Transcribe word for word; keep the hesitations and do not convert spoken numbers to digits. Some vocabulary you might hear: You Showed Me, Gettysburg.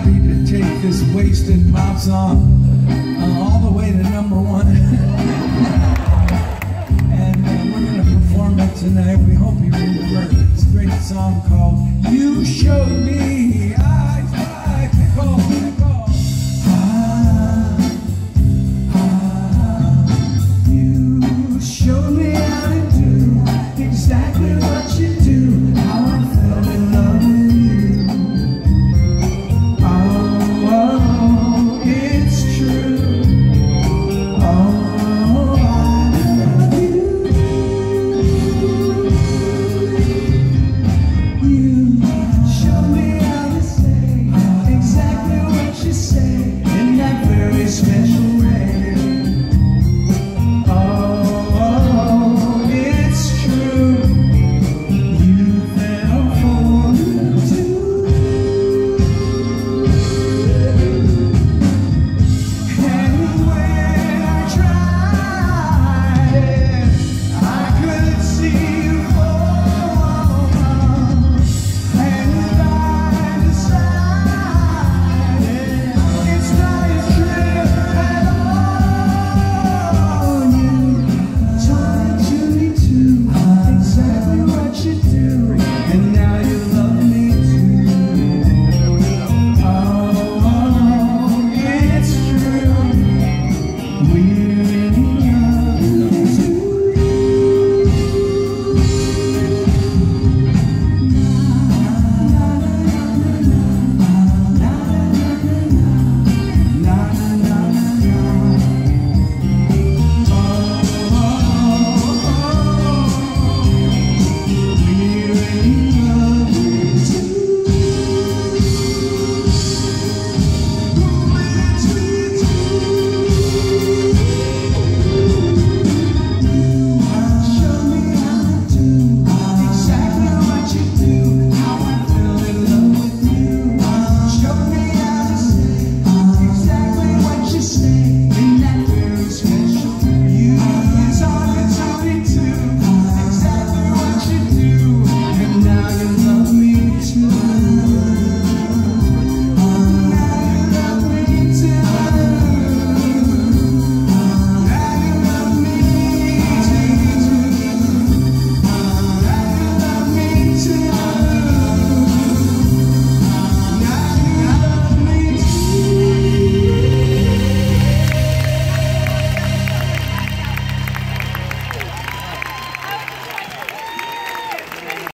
happy to take this wasted pop song uh, all the way to number one. And uh, we're going to perform it tonight. We hope you remember it. It's a great song called You Showed Me.